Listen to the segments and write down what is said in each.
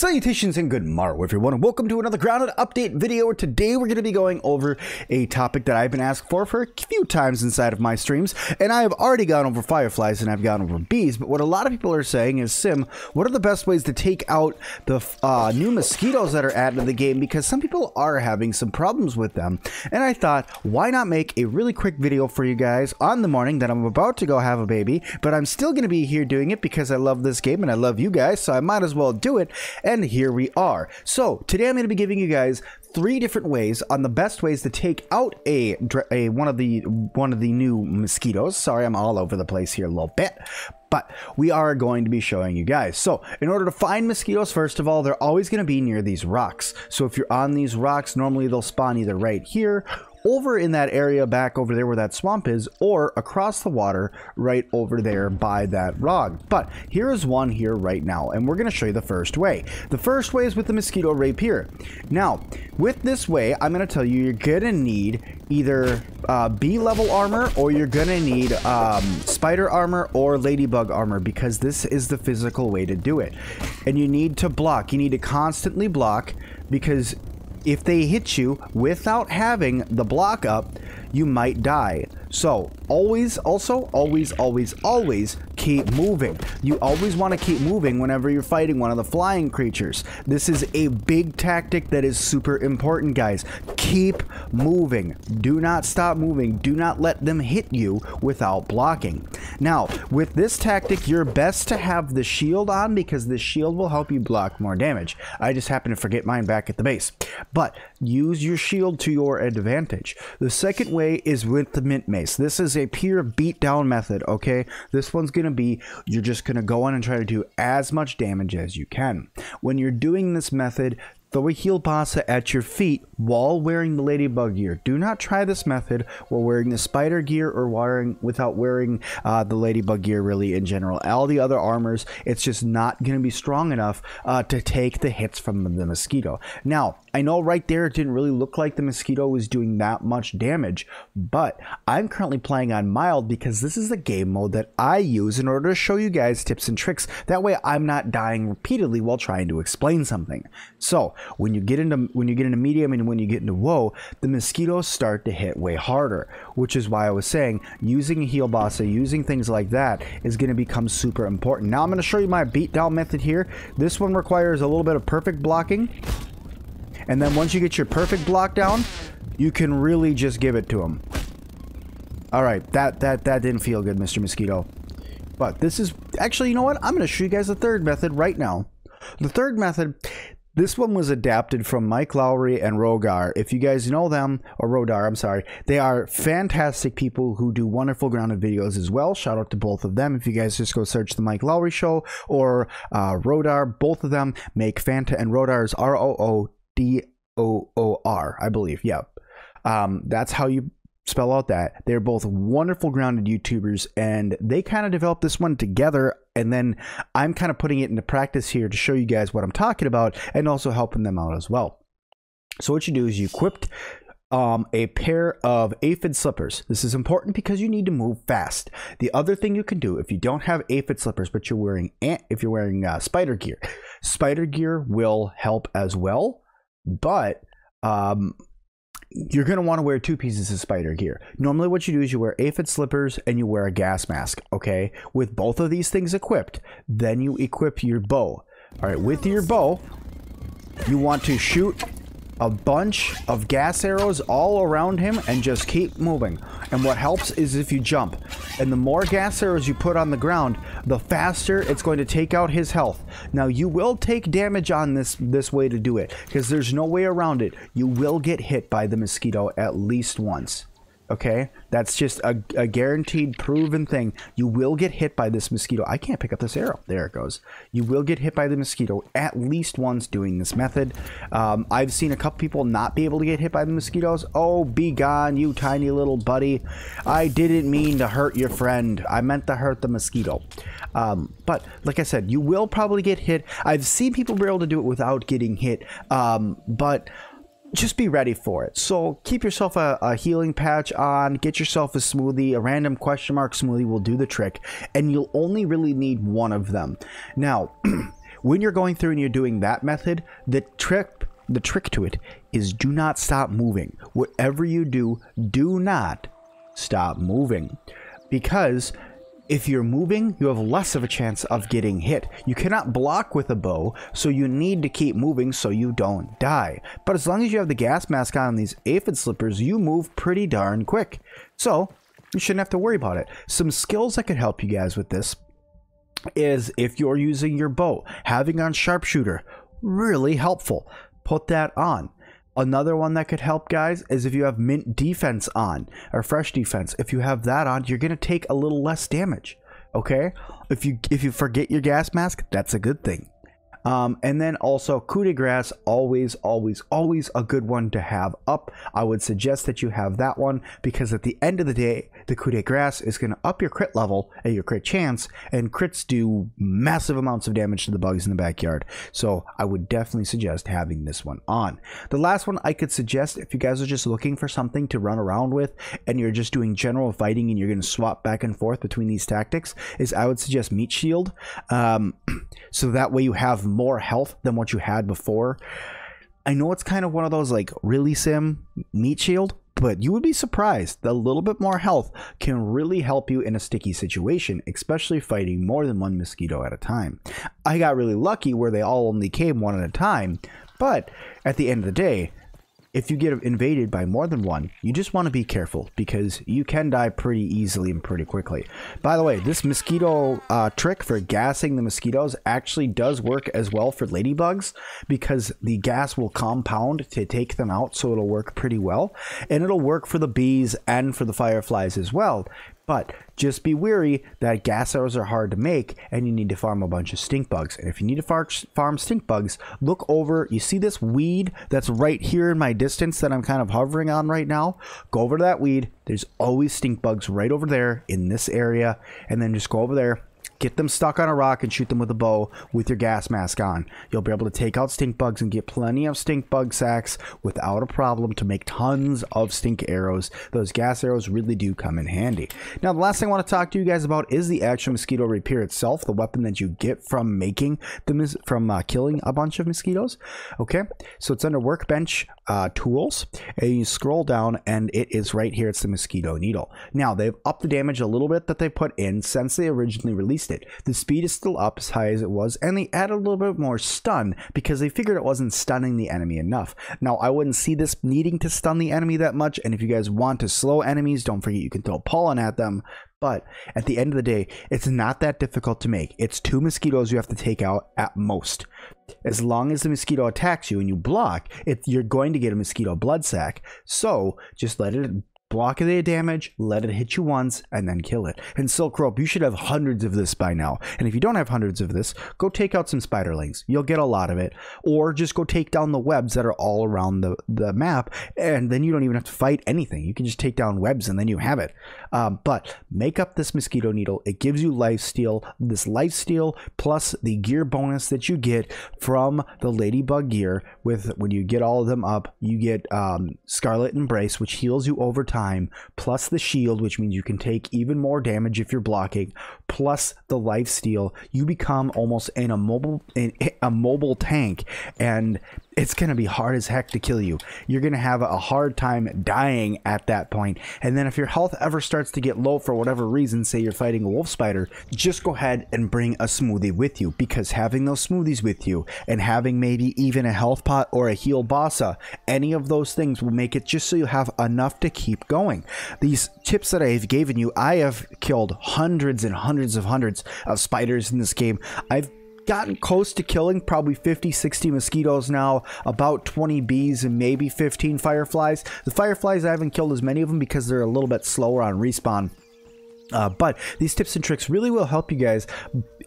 Salutations and good morrow, everyone, and welcome to another Grounded update video, where today we're going to be going over a topic that I've been asked for a few times inside of my streams, and I have already gone over fireflies and I've gone over bees, but what a lot of people are saying is, Sim, what are the best ways to take out the new mosquitoes that are added to the game, because some people are having some problems with them, and I thought, why not make a really quick video for you guys on the morning that I'm about to go have a baby, but I'm still going to be here doing it because I love this game and I love you guys, so I might as well do it. And here we are. So today I'm going to be giving you guys 3 different ways on the best ways to take out one of the new mosquitoes. Sorry, I'm all over the place here a little bit, but we are going to be showing you guys. So in order to find mosquitoes, first of all, they're always going to be near these rocks. So if you're on these rocks, normally they'll spawn either right here, over in that area back over there where that swamp is, or across the water right over there by that rock. But here is one here right now, and we're going to show you the first way. The first way is with the mosquito rapier. Now with this way, I'm going to tell you, you're going to need either bee level armor, or you're going to need spider armor or ladybug armor, because this is the physical way to do it. And you need to block, you need to constantly block, because if they hit you without having the block up, you might die. So always, always keep moving. You always want to keep moving whenever you're fighting one of the flying creatures. This is a big tactic that is super important, guys. Keep moving. Do not stop moving. Do not let them hit you without blocking. Now, with this tactic, you're best to have the shield on, because the shield will help you block more damage. I just happened to forget mine back at the base. But use your shield to your advantage. The second way is with the mint mace. This is a pure beatdown method, okay? This one's going to be, you're just going to go on and try to do as much damage as you can. When you're doing this method, throw a heal pasta at your feet while wearing the ladybug gear. Do not try this method while wearing the spider gear, or without wearing the ladybug gear, really, in general. All the other armors, it's just not going to be strong enough to take the hits from the mosquito. Now, I know right there it didn't really look like the mosquito was doing that much damage, but I'm currently playing on mild because this is the game mode that I use in order to show you guys tips and tricks. That way I'm not dying repeatedly while trying to explain something. So when you get into medium and when you get into woe, the mosquitoes start to hit way harder, which is why I was saying using a heal bossa, using things like that is going to become super important. Now I'm going to show you my beatdown method here. This one requires a little bit of perfect blocking, and then once you get your perfect block down, you can really just give it to them. All right, that didn't feel good, Mr. Mosquito. But this is actually, you know what? I'm going to show you guys the third method right now. The third method, this one was adapted from Mike Lowry and Rogar. If you guys know them, or Rodar, I'm sorry, they are fantastic people who do wonderful Grounded videos as well. Shout out to both of them. If you guys just go search The Mike Lowry Show or Rodar, both of them make Fanta, and Rodar's ROODOOR, I believe. Yep. That's how you spell out that. They're both wonderful Grounded YouTubers, and they kind of developed this one together, and then I'm kind of putting it into practice here to show you guys what I'm talking about and also helping them out as well. So what you do is you equipped a pair of aphid slippers. This is important because you need to move fast. The other thing you can do, if you don't have aphid slippers, but if you're wearing spider gear will help as well, but you're going to want to wear 2 pieces of spider gear. Normally what you do is you wear aphid slippers and you wear a gas mask, okay? With both of these things equipped, then you equip your bow. All right, with your bow, you want to shoot a bunch of gas arrows all around him and just keep moving. And what helps is if you jump. And the more gas arrows you put on the ground, the faster it's going to take out his health. Now you will take damage on this way to do it, because there's no way around it. You will get hit by the mosquito at least once. Okay, that's just a guaranteed proven thing. You will get hit by this mosquito. I can't pick up this arrow. There it goes. You will get hit by the mosquito at least once doing this method. I've seen a couple people not be able to get hit by the mosquitoes. Oh, be gone, you tiny little buddy. I didn't mean to hurt your friend. I meant to hurt the mosquito. But like I said, you will probably get hit. I've seen people be able to do it without getting hit, but just be ready for it. So keep yourself a healing patch on, get yourself a smoothie, a random question mark smoothie will do the trick, and you'll only really need one of them. Now When you're going through and you're doing that method, the trick to it is do not stop moving. Whatever you do, do not stop moving. Because if you're moving, you have less of a chance of getting hit. You cannot block with a bow, so you need to keep moving so you don't die. But as long as you have the gas mask on and these aphid slippers, you move pretty darn quick. So you shouldn't have to worry about it. Some skills that could help you guys with this is if you're using your bow, having on sharpshooter, really helpful. Put that on. Another one that could help, guys, is if you have mint defense on, or fresh defense. If you have that on, you're going to take a little less damage, okay? If you forget your gas mask, that's a good thing. And then also coup de grace, always a good one to have up. I would suggest that you have that one, because at the end of the day, the coup de grace is going to up your crit level and your crit chance, and crits do massive amounts of damage to the bugs in the backyard. So I would definitely suggest having this one on. The last one I could suggest, if you guys are just looking for something to run around with and you're just doing general fighting and you're going to swap back and forth between these tactics, is I would suggest meat shield. So that way you have more health than what you had before. I know it's kind of one of those like really sim meat shield, but you would be surprised that a little bit more health can really help you in a sticky situation, especially fighting more than one mosquito at a time. I got really lucky where they all only came one at a time, but at the end of the day, if you get invaded by more than one, you just want to be careful because you can die pretty easily and pretty quickly. By the way, this mosquito trick for gassing the mosquitoes actually does work as well for ladybugs, because the gas will compound to take them out, so it'll work pretty well. And it'll work for the bees and for the fireflies as well. But just be wary that gas arrows are hard to make and you need to farm a bunch of stink bugs. And if you need to farm stink bugs, look over. You see this weed that's right here in my distance that I'm kind of hovering on right now? Go over to that weed. There's always stink bugs right over there in this area. And then just go over there, get them stuck on a rock, and shoot them with a bow with your gas mask on. You'll be able to take out stink bugs and get plenty of stink bug sacks without a problem to make tons of stink arrows. Those gas arrows really do come in handy. Now, the last thing I want to talk to you guys about is the actual mosquito rapier itself, the weapon that you get from making killing a bunch of mosquitoes. Okay, so it's under workbench tools, and you scroll down, and it is right here. It's the mosquito needle. Now, they've upped the damage a little bit that they put in since they originally released it. The speed is still up as high as it was, and they added a little bit more stun because they figured it wasn't stunning the enemy enough. Now, I wouldn't see this needing to stun the enemy that much, and if you guys want to slow enemies, don't forget you can throw pollen at them. But at the end of the day, it's not that difficult to make. It's 2 mosquitoes you have to take out at most. As long as the mosquito attacks you and you block, you're going to get a mosquito blood sack. So just let it block the damage, let it hit you once, and then kill it. And silk rope, you should have hundreds of this by now. And if you don't have hundreds of this, go take out some spiderlings. You'll get a lot of it. Or just go take down the webs that are all around the map, and then you don't even have to fight anything. You can just take down webs, and then you have it. But make up this mosquito needle. It gives you lifesteal. This lifesteal plus the gear bonus that you get from the ladybug gear. When you get all of them up, you get Scarlet Embrace, which heals you over time. Plus the shield, which means you can take even more damage if you're blocking, plus the life steal. You become almost a mobile tank, and it's going to be hard as heck to kill you. You're going to have a hard time dying at that point. And then if your health ever starts to get low for whatever reason, say you're fighting a wolf spider, just go ahead and bring a smoothie with you, because having those smoothies with you and having maybe even a health pot or a heal bossa, any of those things will make it just so you have enough to keep going. These tips that I have given you, I have killed hundreds of spiders in this game. I've gotten close to killing probably 50-60 mosquitoes now, about 20 bees, and maybe 15 fireflies. The fireflies, I haven't killed as many of them because they're a little bit slower on respawn. But these tips and tricks really will help you guys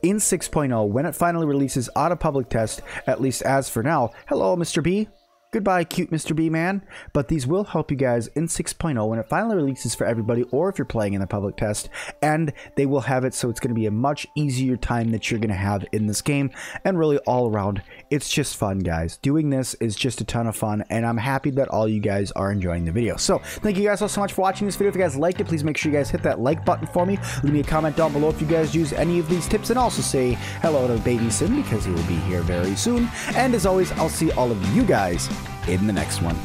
in 6.0 when it finally releases out of public test, at least as for now. Hello, Mr. B. Goodbye, cute Mr. B-Man. But these will help you guys in 6.0 when it finally releases for everybody, or if you're playing in the public test, and they will have it, so it's going to be a much easier time that you're going to have in this game, and really all around, it's just fun, guys. Doing this is just a ton of fun, and I'm happy that all you guys are enjoying the video. So, thank you guys all so much for watching this video. If you guys liked it, please make sure you guys hit that like button for me. Leave me a comment down below if you guys use any of these tips, and also say hello to Baby Sim, because he will be here very soon. And as always, I'll see all of you guys in the next one.